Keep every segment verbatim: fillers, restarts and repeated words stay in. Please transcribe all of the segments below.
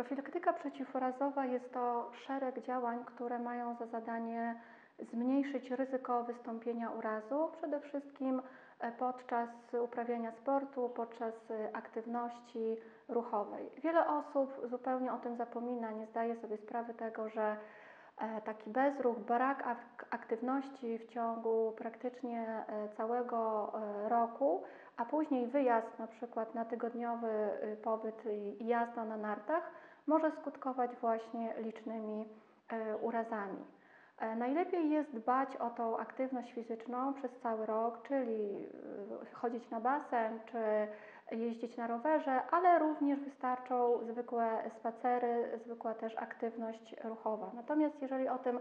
Profilaktyka przeciwurazowa jest to szereg działań, które mają za zadanie zmniejszyć ryzyko wystąpienia urazu, przede wszystkim podczas uprawiania sportu, podczas aktywności ruchowej. Wiele osób zupełnie o tym zapomina, nie zdaje sobie sprawy tego, że taki bezruch, brak aktywności w ciągu praktycznie całego roku, a później wyjazd na przykład na tygodniowy pobyt i jazda na nartach może skutkować właśnie licznymi urazami. Najlepiej jest dbać o tą aktywność fizyczną przez cały rok, czyli chodzić na basen czy jeździć na rowerze, ale również wystarczą zwykłe spacery, zwykła też aktywność ruchowa. Natomiast jeżeli o tym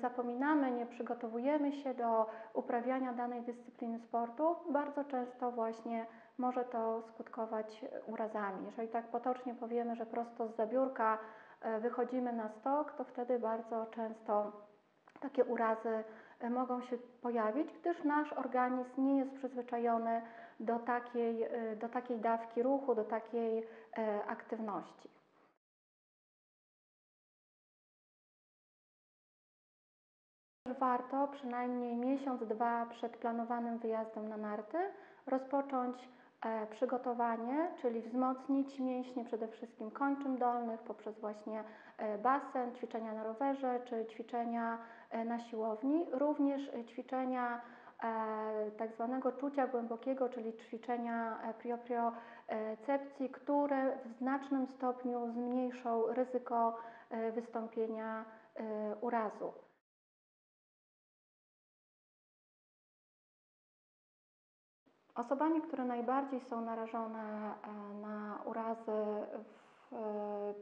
zapominamy, nie przygotowujemy się do uprawiania danej dyscypliny sportu, bardzo często właśnie może to skutkować urazami. Jeżeli tak potocznie powiemy, że prosto z zabiórka wychodzimy na stok, to wtedy bardzo często takie urazy mogą się pojawić, gdyż nasz organizm nie jest przyzwyczajony do takiej, do takiej dawki ruchu, do takiej aktywności. Warto przynajmniej miesiąc, dwa przed planowanym wyjazdem na narty rozpocząć przygotowanie, czyli wzmocnić mięśnie przede wszystkim kończyn dolnych poprzez właśnie basen, ćwiczenia na rowerze czy ćwiczenia na siłowni, również ćwiczenia tak zwanego czucia głębokiego, czyli ćwiczenia propriocepcji, które w znacznym stopniu zmniejszą ryzyko wystąpienia urazu. Osobami, które najbardziej są narażone na urazy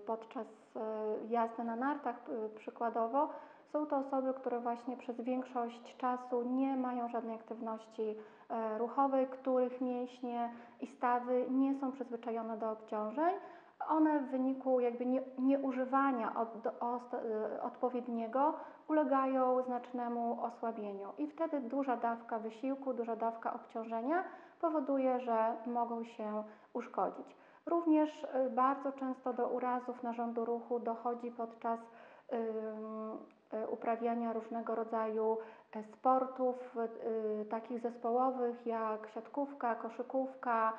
podczas jazdy na nartach przykładowo, są to osoby, które właśnie przez większość czasu nie mają żadnej aktywności ruchowej, których mięśnie i stawy nie są przyzwyczajone do obciążeń. One w wyniku jakby nieużywania odpowiedniego ulegają znacznemu osłabieniu i wtedy duża dawka wysiłku, duża dawka obciążenia powoduje, że mogą się uszkodzić. Również bardzo często do urazów narządu ruchu dochodzi podczas uprawiania różnego rodzaju sportów takich zespołowych jak siatkówka, koszykówka,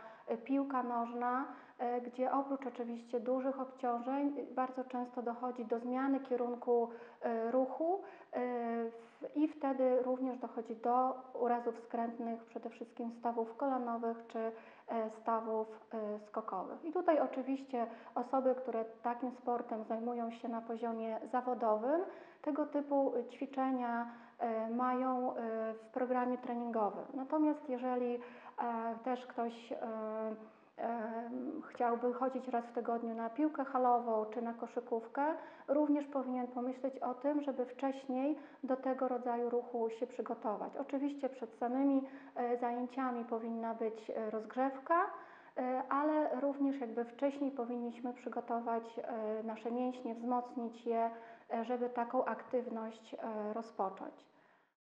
piłka nożna, gdzie oprócz oczywiście dużych obciążeń bardzo często dochodzi do zmiany kierunku ruchu i wtedy również dochodzi do urazów skrętnych, przede wszystkim stawów kolanowych czy stawów skokowych. I tutaj oczywiście osoby, które takim sportem zajmują się na poziomie zawodowym, tego typu ćwiczenia mają w programie treningowym. Natomiast jeżeli też ktoś chciałby chodzić raz w tygodniu na piłkę halową czy na koszykówkę, również powinien pomyśleć o tym, żeby wcześniej do tego rodzaju ruchu się przygotować. Oczywiście przed samymi zajęciami powinna być rozgrzewka, ale również jakby wcześniej powinniśmy przygotować nasze mięśnie, wzmocnić je, żeby taką aktywność rozpocząć.